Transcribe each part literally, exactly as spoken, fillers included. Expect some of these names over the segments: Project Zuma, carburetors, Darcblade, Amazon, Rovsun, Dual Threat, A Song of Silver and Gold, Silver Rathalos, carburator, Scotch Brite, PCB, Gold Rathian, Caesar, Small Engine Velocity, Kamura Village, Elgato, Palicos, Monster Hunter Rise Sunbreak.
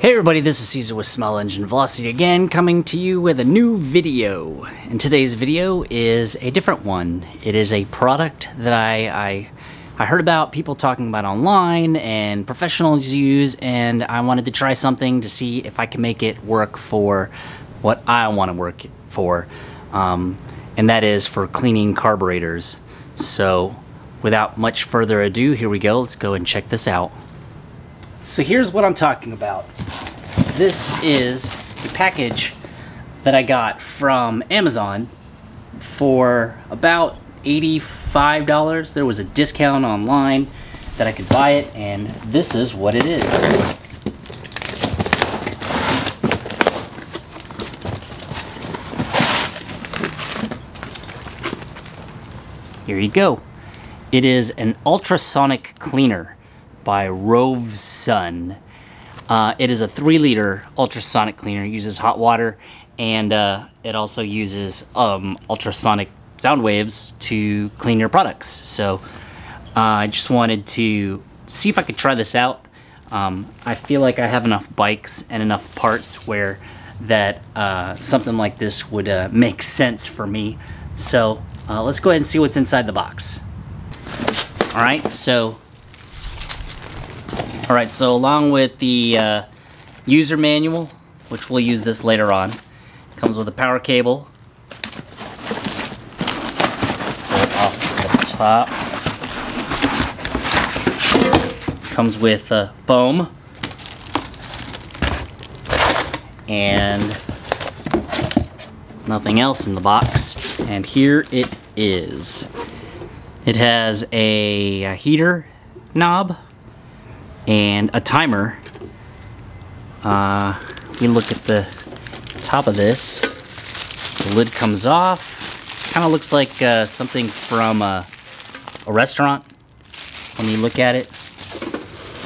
Hey everybody, this is Caesar with Small Engine Velocity again, coming to you with a new video. And today's video is a different one. It is a product that I, I, I heard about people talking about online and professionals use, and I wanted to try something to see if I can make it work for what I want to work for, um, and that is for cleaning carburetors. So without much further ado, here we go. Let's go and check this out. So here's what I'm talking about. This is a package that I got from Amazon for about eighty-five dollars. There was a discount online that I could buy it, and this is what it is. Here you go. It is an ultrasonic cleaner by Rovsun. Uh, it is a three liter ultrasonic cleaner. It uses hot water, and uh, it also uses um, ultrasonic sound waves to clean your products. So uh, I just wanted to see if I could try this out. Um, I feel like I have enough bikes and enough parts where that uh, something like this would uh, make sense for me. So uh, let's go ahead and see what's inside the box. All right, so All right, so along with the uh, user manual, which we'll use this later on, comes with a power cable. Pull it off the top. Comes with uh, foam and nothing else in the box. And here it is. It has a, a heater knob and a timer. Uh, we look at the top of this. The lid comes off. Kind of looks like uh, something from a, a restaurant when you look at it.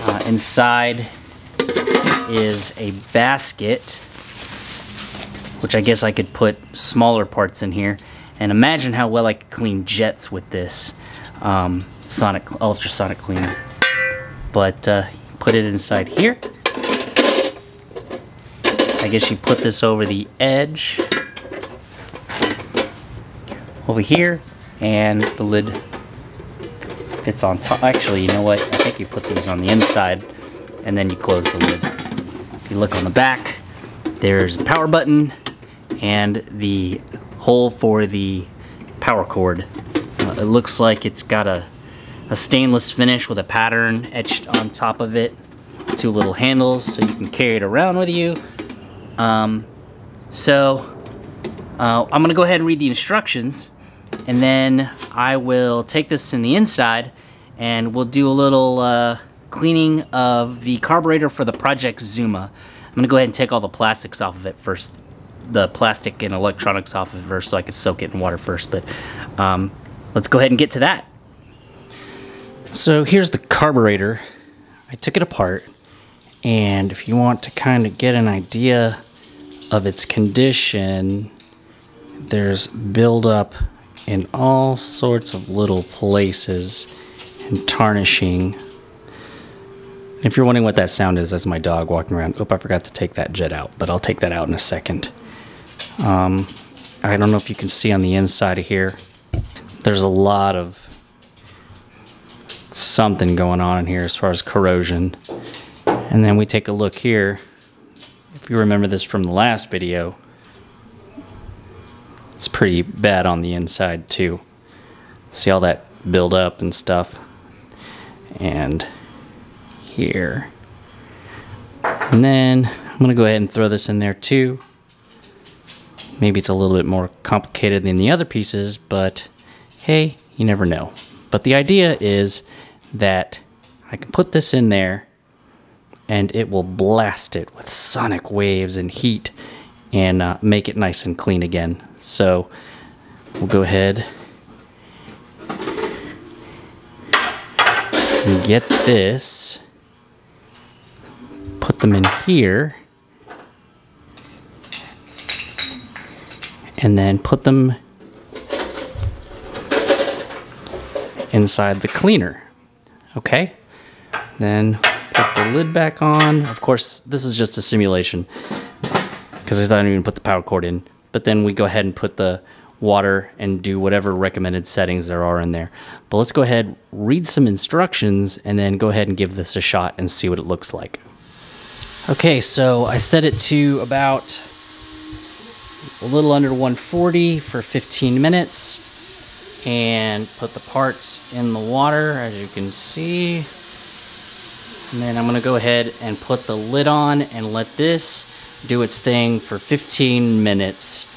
Uh, inside is a basket, which I guess I could put smaller parts in here. And imagine how well I could clean jets with this um, sonic ultrasonic cleaner. But uh, put it inside here. I guess you put this over the edge over here, and the lid fits on top. Actually, you know what? I think you put these on the inside, and then you close the lid. If you look on the back, there's a power button and the hole for the power cord. Uh, it looks like it's got a A stainless finish with a pattern etched on top of it. Two little handles so you can carry it around with you. Um, so uh, I'm gonna go ahead and read the instructions, and then I will take this in the inside and we'll do a little uh, cleaning of the carburetor for the Project Zuma. I'm gonna go ahead and take all the plastics off of it first, the plastic and electronics off of it first, so I can soak it in water first. But um, let's go ahead and get to that. So here's the carburetor. I took it apart, and if you want to kind of get an idea of its condition, there's buildup in all sorts of little places and tarnishing. If you're wondering what that sound is, that's my dog walking around. Oop, I forgot to take that jet out, but I'll take that out in a second. Um, I don't know if you can see on the inside of here, there's a lot of something going on in here as far as corrosion. And then we take a look here. If you remember this from the last video, it's pretty bad on the inside too. See all that build up and stuff. And here. And then I'm gonna go ahead and throw this in there too. Maybe it's a little bit more complicated than the other pieces, but hey, you never know. But the idea is that I can put this in there and it will blast it with sonic waves and heat and uh, make it nice and clean again. So we'll go ahead and get this, put them in here, and then put them inside the cleaner. Okay, then Put the lid back on. Of course, this is just a simulation because I didn't even put the power cord in. But then we go ahead and put the water and do whatever recommended settings there are in there. But let's go ahead, read some instructions, and then go ahead and give this a shot and see what it looks like. Okay, so I set it to about a little under one forty for fifteen minutes and put the parts in the water, as you can see. And then I'm gonna go ahead and put the lid on and let this do its thing for fifteen minutes.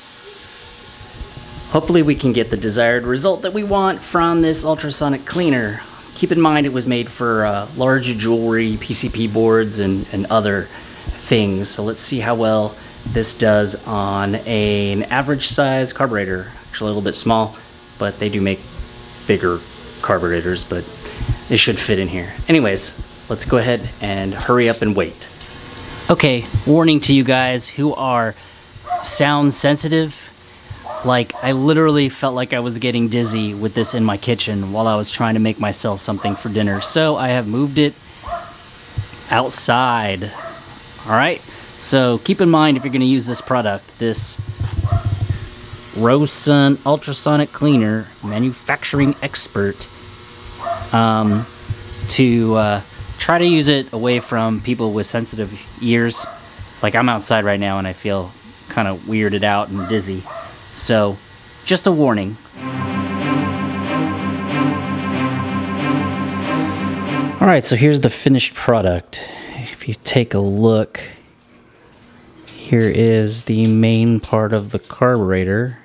Hopefully we can get the desired result that we want from this ultrasonic cleaner. Keep in mind it was made for uh, large jewelry, P C B boards, and, and other things. So let's see how well this does on a, an average size carburetor. Actually a little bit small, but they do make bigger carburetors, but it should fit in here. Anyways, let's go ahead and hurry up and wait. Okay, warning to you guys who are sound sensitive. Like, I literally felt like I was getting dizzy with this in my kitchen while I was trying to make myself something for dinner. So I have moved it outside. All right. So keep in mind if you're going to use this product, this Rovsun ultrasonic cleaner, manufacturing expert, um, to uh, try to use it away from people with sensitive ears. Like, I'm outside right now and I feel kind of weirded out and dizzy. So, just a warning. All right, so here's the finished product. If you take a look, here is the main part of the carburetor.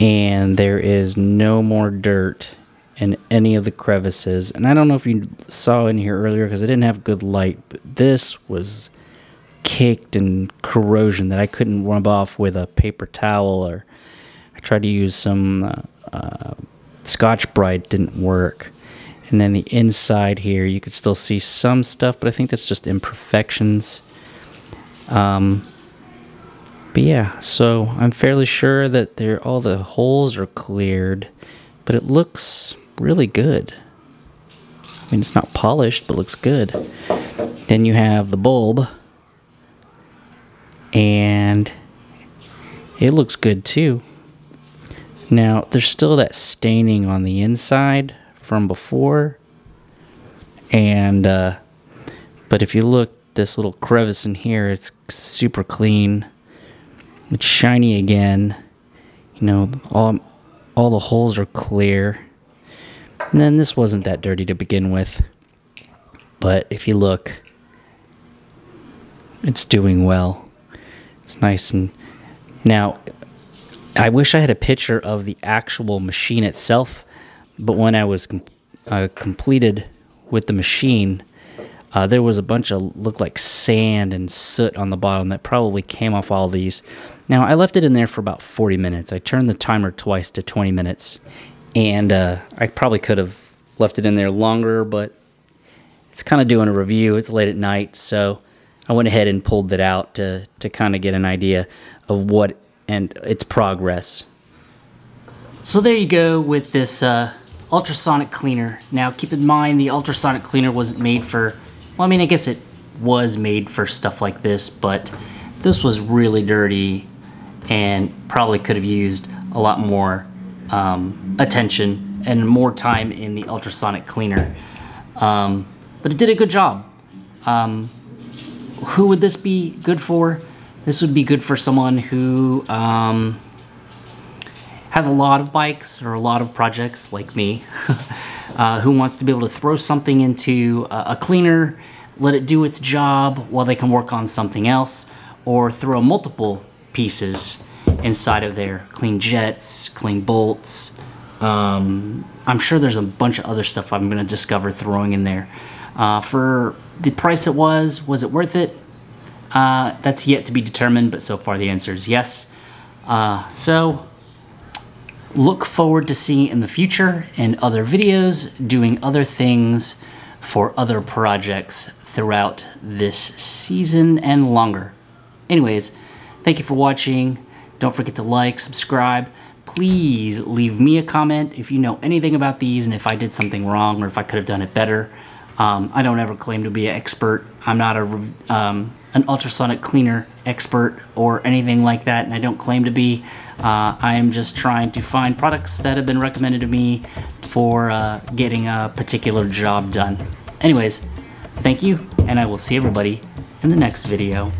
And there is no more dirt in any of the crevices. And I don't know if you saw in here earlier because I didn't have good light, but this was caked in corrosion that I couldn't rub off with a paper towel, or I tried to use some uh, uh, Scotch Brite, didn't work. And then the inside here, you could still see some stuff, but I think that's just imperfections. Um, but yeah, so I'm fairly sure that there all the holes are cleared, but it looks really good. I mean, it's not polished, but looks good. Then you have the bulb. And it looks good too. Now, there's still that staining on the inside from before. And, uh, but if you look, this little crevice in here, it's super clean. It's shiny again. You know, all, all the holes are clear. And then this wasn't that dirty to begin with. But if you look, it's doing well. It's nice. And now I wish I had a picture of the actual machine itself, but when I was com uh, completed with the machine, uh, there was a bunch of looked like sand and soot on the bottom that probably came off all these. Now I left it in there for about forty minutes. I turned the timer twice to twenty minutes, and uh, I probably could have left it in there longer, but it's kind of doing a review. It's late at night, so I went ahead and pulled it out to, to kind of get an idea of what and its progress. So there you go with this uh, ultrasonic cleaner. Now keep in mind the ultrasonic cleaner wasn't made for, well I mean I guess it was made for stuff like this, but this was really dirty and probably could have used a lot more um, attention and more time in the ultrasonic cleaner. Um, but it did a good job. Um, Who would this be good for? This would be good for someone who um, has a lot of bikes or a lot of projects like me, uh, who wants to be able to throw something into a, a cleaner, let it do its job while they can work on something else, or throw multiple pieces inside of there. Clean jets, clean bolts. Um, I'm sure there's a bunch of other stuff I'm going to discover throwing in there. Uh, for the price it was, was it worth it? Uh, that's yet to be determined, but so far the answer is yes. Uh, so look forward to seeing in the future in other videos, doing other things for other projects throughout this season and longer. Anyways, thank you for watching. Don't forget to like, subscribe. Please leave me a comment if you know anything about these and if I did something wrong or if I could have done it better. Um, I don't ever claim to be an expert. I'm not a, um, an ultrasonic cleaner expert or anything like that, and I don't claim to be. Uh, I am just trying to find products that have been recommended to me for uh, getting a particular job done. Anyways, thank you, and I will see everybody in the next video.